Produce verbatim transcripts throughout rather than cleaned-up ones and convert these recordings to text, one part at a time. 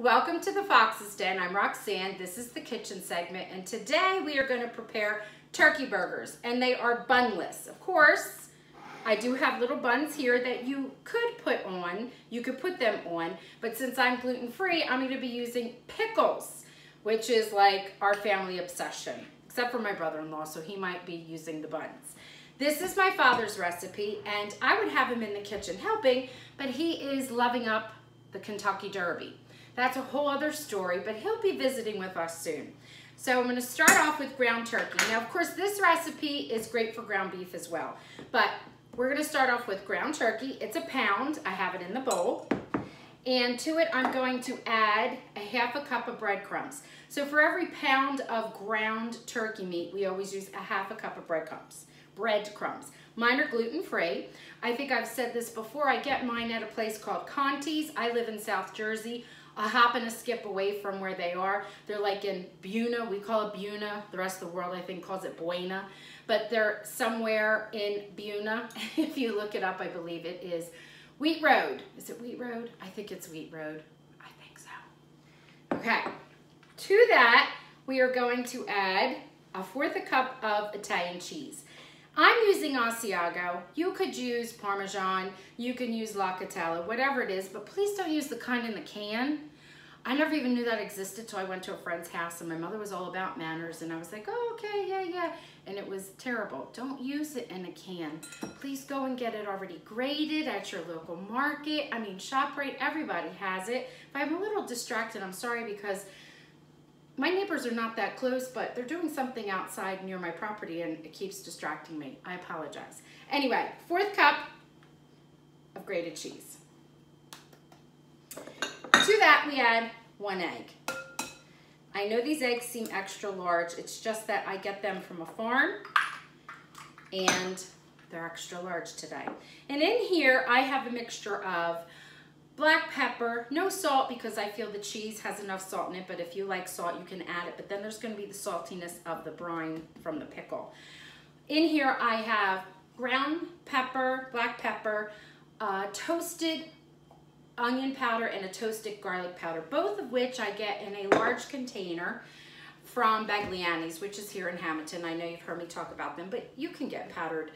Welcome to the Fox's Den. I'm Roxanne. This is the kitchen segment, and today we are going to prepare turkey burgers, and they are bunless. Of course, I do have little buns here that you could put on. You could put them on, but since I'm gluten-free, I'm going to be using pickles, which is like our family obsession, except for my brother-in-law, so he might be using the buns. This is my father's recipe, and I would have him in the kitchen helping, but he is loving up the Kentucky Derby. That's a whole other story, but he'll be visiting with us soon. So I'm going to start off with ground turkey. Now, of course, this recipe is great for ground beef as well, but we're going to start off with ground turkey. It's a pound. I have it in the bowl. And to it, I'm going to add a half a cup of breadcrumbs. So for every pound of ground turkey meat, we always use a half a cup of breadcrumbs. breadcrumbs. Mine are gluten-free. I think I've said this before. I get mine at a place called Conti's. I live in South Jersey, a hop and a skip away from where they are. They're like in Buna. We call it Buna. The rest of the world, I think, calls it Buena. But they're somewhere in Buna. If you look it up, I believe it is Wheat Road. Is it Wheat Road? I think it's Wheat Road. I think so. Okay. To that, we are going to add a fourth a cup of Italian cheese. I'm using Asiago. You could use Parmesan, you can use Lacatello, whatever it is, but please don't use the kind in the can. I never even knew that existed till I went to a friend's house, and my mother was all about manners, and I was like, oh, okay, yeah, yeah, and it was terrible. Don't use it in a can. Please go and get it already graded at your local market. I mean, ShopRite, everybody has it. But I'm a little distracted, I'm sorry, because my neighbors are not that close, but they're doing something outside near my property and it keeps distracting me. I apologize. Anyway, fourth cup of grated cheese. To that we add one egg. I know these eggs seem extra large. It's just that I get them from a farm and they're extra large today. And in here I have a mixture of black pepper, no salt because I feel the cheese has enough salt in it, but if you like salt, you can add it, but then there's gonna be the saltiness of the brine from the pickle. In here, I have ground pepper, black pepper, uh, toasted onion powder, and a toasted garlic powder, both of which I get in a large container from Bagliani's, which is here in Hamilton. I know you've heard me talk about them, but you can get powdered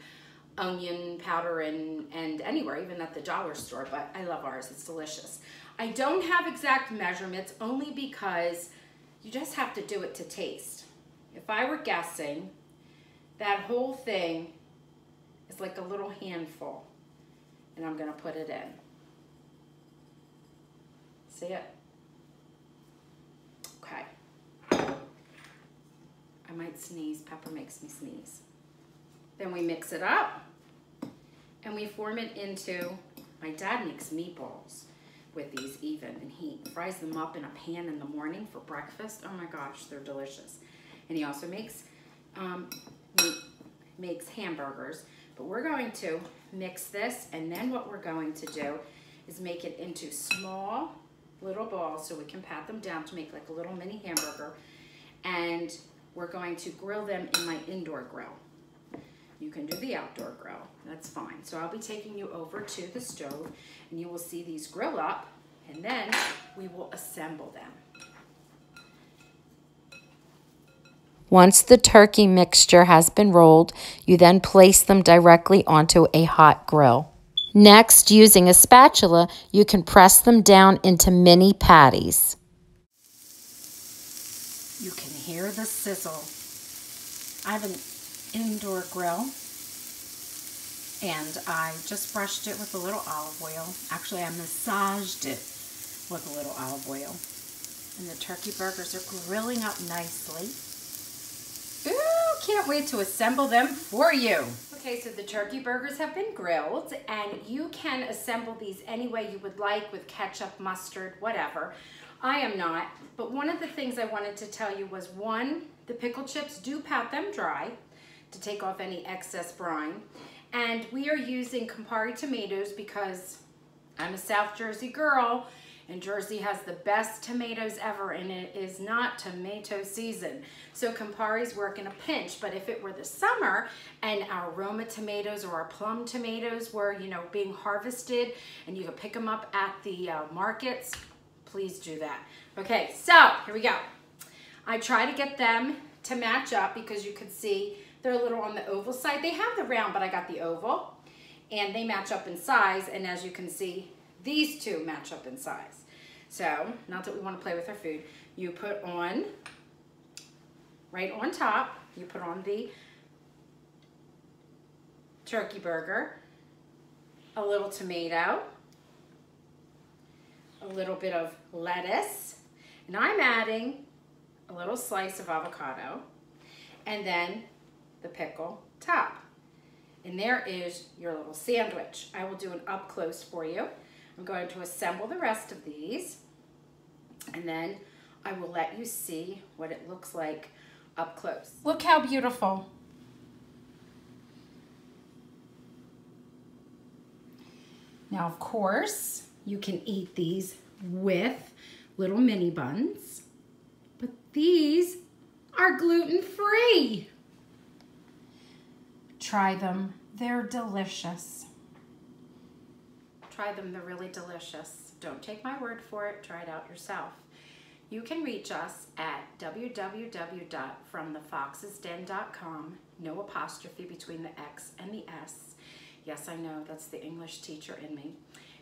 onion powder and and anywhere, even at the dollar store, but I love ours. It's delicious. I don't have exact measurements only because you just have to do it to taste. If I were guessing, that whole thing is like a little handful, and I'm gonna put it in. See it? Okay. I might sneeze. Pepper makes me sneeze. Then we mix it up and we form it into, my dad makes meatballs with these even, and he fries them up in a pan in the morning for breakfast. Oh my gosh, they're delicious. And he also makes, um, make, makes hamburgers, but we're going to mix this, and then what we're going to do is make it into small little balls so we can pat them down to make like a little mini hamburger, and we're going to grill them in my indoor grill. You can do the outdoor grill, that's fine. So I'll be taking you over to the stove and you will see these grill up, and then we will assemble them. Once the turkey mixture has been rolled, you then place them directly onto a hot grill. Next, using a spatula, you can press them down into mini patties. You can hear the sizzle. I haven't indoor grill, and I just brushed it with a little olive oil. Actually, I massaged it with a little olive oil, and the turkey burgers are grilling up nicely. Ooh, can't wait to assemble them for you. Okay, so the turkey burgers have been grilled, and you can assemble these any way you would like, with ketchup, mustard, whatever. I am not, but one of the things I wanted to tell you was, one, the pickle chips, do pat them dry to take off any excess brine. And we are using Campari tomatoes because I'm a South Jersey girl, and Jersey has the best tomatoes ever, and it is not tomato season. So Campari's work in a pinch, but if it were the summer and our Roma tomatoes or our plum tomatoes were, you know, being harvested, and you could pick them up at the uh, markets, please do that. Okay, so here we go. I try to get them to match up because you could see they're a little on the oval side. They have the round, but I got the oval, and they match up in size, and as you can see, these two match up in size. So, not that we want to play with our food, you put on, right on top, you put on the turkey burger, a little tomato, a little bit of lettuce, and I'm adding a little slice of avocado, and then the pickle top. And there is your little sandwich. I will do an up close for you. I'm going to assemble the rest of these, and then I will let you see what it looks like up close. Look how beautiful. Now, of course, you can eat these with little mini buns, but these are gluten-free. Try them, they're delicious. Try them, they're really delicious. Don't take my word for it, try it out yourself. You can reach us at w w w dot from the foxes den dot com, no apostrophe between the X and the S. Yes, I know, that's the English teacher in me.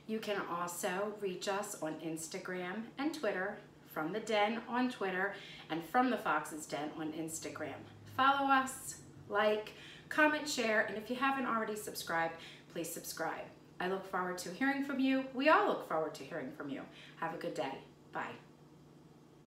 You can also reach us on Instagram and Twitter, From the Den on Twitter, and From the Fox's Den on Instagram. Follow us, like, comment, share, and if you haven't already subscribed, please subscribe. I look forward to hearing from you. We all look forward to hearing from you. Have a good day. Bye.